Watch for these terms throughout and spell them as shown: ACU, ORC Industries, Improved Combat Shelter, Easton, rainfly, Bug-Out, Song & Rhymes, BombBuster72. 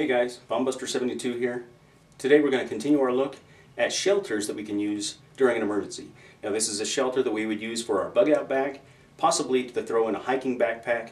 Hey guys, BombBuster72 here. Today we're going to continue our look at shelters that we can use during an emergency. Now this is a shelter that we would use for our bug out bag, possibly to throw in a hiking backpack,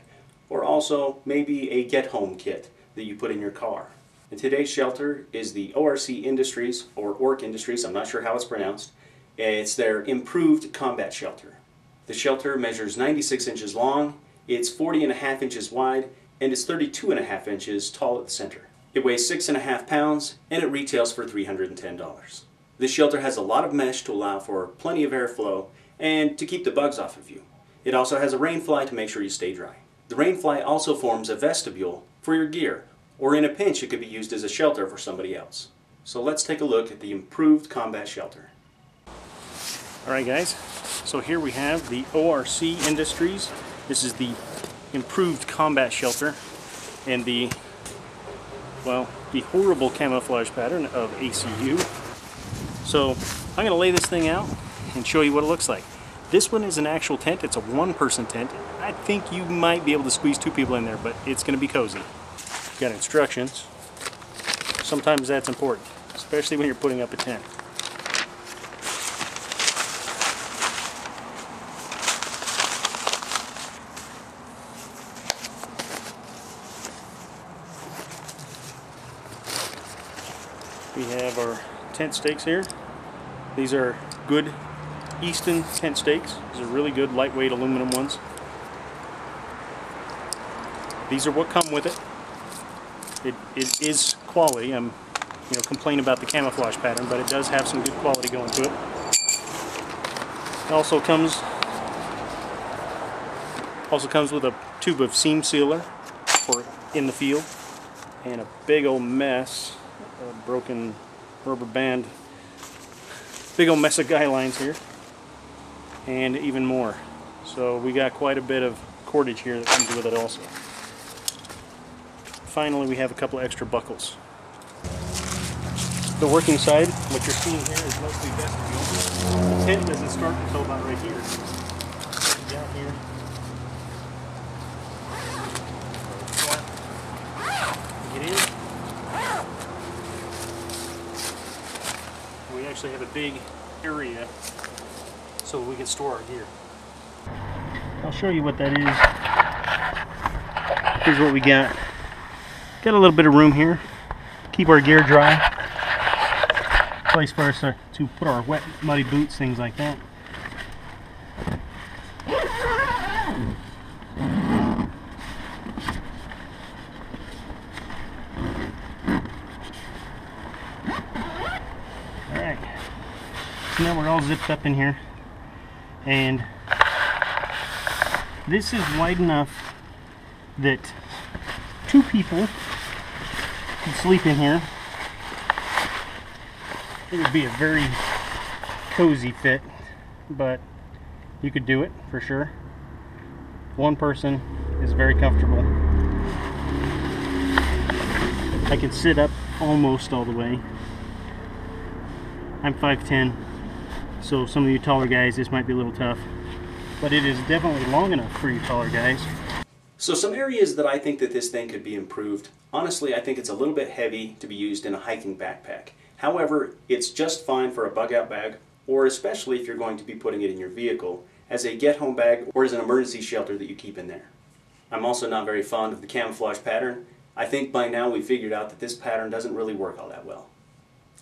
or also maybe a get home kit that you put in your car. And today's shelter is the ORC Industries, or ORC Industries, I'm not sure how it's pronounced. It's their Improved Combat Shelter. The shelter measures 96 inches long, it's 40.5 inches wide, and it's 32.5 inches tall at the center. It weighs 6.5 pounds and it retails for $310. This shelter has a lot of mesh to allow for plenty of airflow and to keep the bugs off of you. It also has a rain fly to make sure you stay dry. The rain fly also forms a vestibule for your gear, or in a pinch it could be used as a shelter for somebody else. So let's take a look at the Improved Combat Shelter. Alright guys, so here we have the ORC Industries. This is the Improved Combat Shelter, and the horrible camouflage pattern of ACU. So I'm going to lay this thing out and show you what it looks like. This one is an actual tent. It's a one-person tent. I think you might be able to squeeze two people in there, but it's going to be cozy. You've got instructions. Sometimes that's important, especially when you're putting up a tent. We have our tent stakes here. These are good Easton tent stakes. These are really good lightweight aluminum ones. These are what come with it. It is quality. I'm complain about the camouflage pattern, but it does have some good quality going to it. It also comes with a tube of seam sealer for in the field, and a big old mess. A broken rubber band, big old mess of guy lines here, and even more. So we got quite a bit of cordage here that comes with it also. Finally, we have a couple of extra buckles. The working side, what you're seeing here is mostly vestibule. The tent doesn't start until about right here. Down here. Actually have a big area so we can store our gear. I'll show you what that is. Here's what we got. Got a little bit of room here. Keep our gear dry. Place for us to put our wet, muddy boots, things like that. Now we're all zipped up in here, and this is wide enough that two people can sleep in here. It would be a very cozy fit, but you could do it for sure. One person is very comfortable. I can sit up almost all the way. I'm 5'10". So some of you taller guys, this might be a little tough, but it is definitely long enough for you taller guys. So some areas that I think that this thing could be improved, honestly I think it's a little bit heavy to be used in a hiking backpack. However, it's just fine for a bug out bag, or especially if you're going to be putting it in your vehicle as a get home bag or as an emergency shelter that you keep in there. I'm also not very fond of the camouflage pattern. I think by now we figured out that this pattern doesn't really work all that well.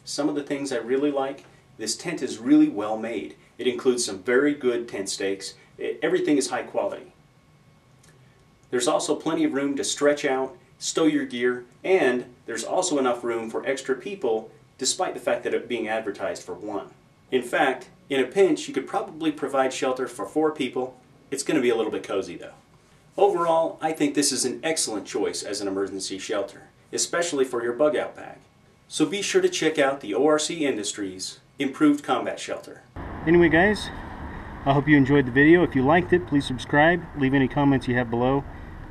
Some of the things I really like: this tent is really well made. It includes some very good tent stakes. Everything is high quality. There's also plenty of room to stretch out, stow your gear, and there's also enough room for extra people despite the fact that it's being advertised for one. In fact, in a pinch, you could probably provide shelter for four people. It's going to be a little bit cozy though. Overall, I think this is an excellent choice as an emergency shelter, especially for your bug out bag. So be sure to check out the ORC Industries Improved Combat Shelter. Anyway guys, I hope you enjoyed the video. If you liked it, please subscribe, leave any comments you have below,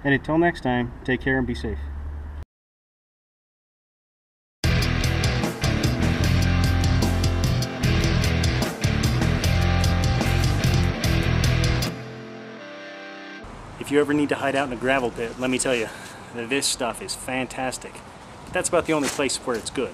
and until next time, take care and be safe. If you ever need to hide out in a gravel pit, let me tell you, this stuff is fantastic. that's about the only place where it's good.